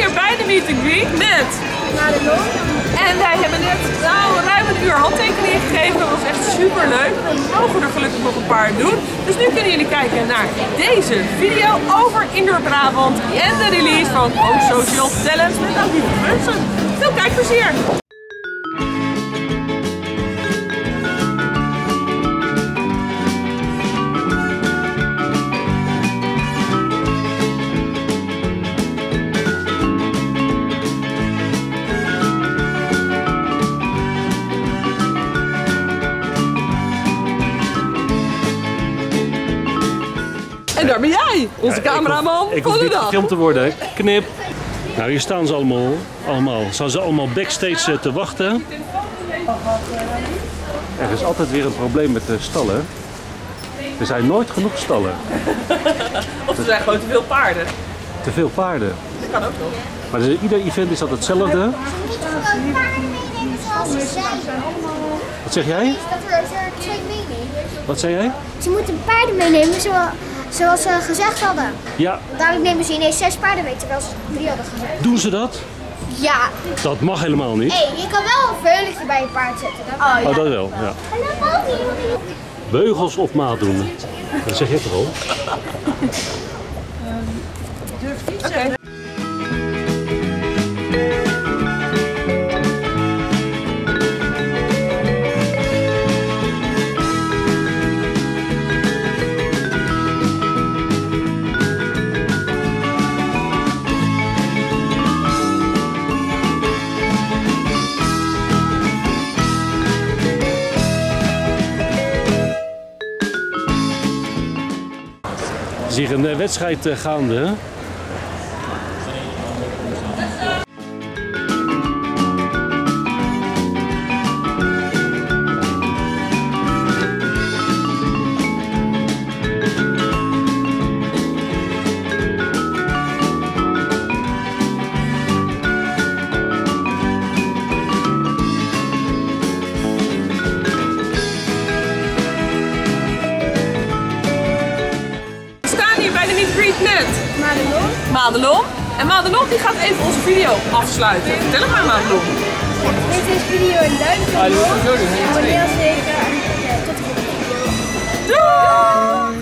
hier bij de meet and greet met Madelon. En wij hebben net ruim een uur handtekeningen gegeven. Dat was echt super leuk. We mogen er gelukkig nog een paar doen. Dus nu kunnen jullie kijken naar deze video over Indoor Brabant en de release van Social Talent met al die mensen. Veel kijkplezier! En daar ben jij, onze cameraman van de dag. Ik hoef gefilmd te worden, knip. Nou, hier staan ze allemaal. Staan ze allemaal backstage te wachten. Er is altijd weer een probleem met de stallen. Er zijn nooit genoeg stallen. Of er zijn gewoon te veel paarden. Te veel paarden. Dat kan ook nog. Maar dus ieder event is dat hetzelfde. Wat zeg jij? Wat zei jij? Ze moeten paarden meenemen zoals ze gezegd hadden. Ja. Daarom nemen ze ineens 6 paarden mee, terwijl ze 3 hadden gezegd. Doen ze dat? Ja. Dat mag helemaal niet. Hey, je kan wel een veulentje bij je paard zetten. Dan oh, ja. Oh, dat wel, ja. Beugels op maat doen. Dat zeg je toch al? Durf niet zeggen. Er is hier een wedstrijd gaande. Madelon. En Madelon die gaat even onze video afsluiten. Vertel het maar, Madelon. Ja, dit is video een duimpje omhoog. Abonneer zeker en tot de volgende video. Doei!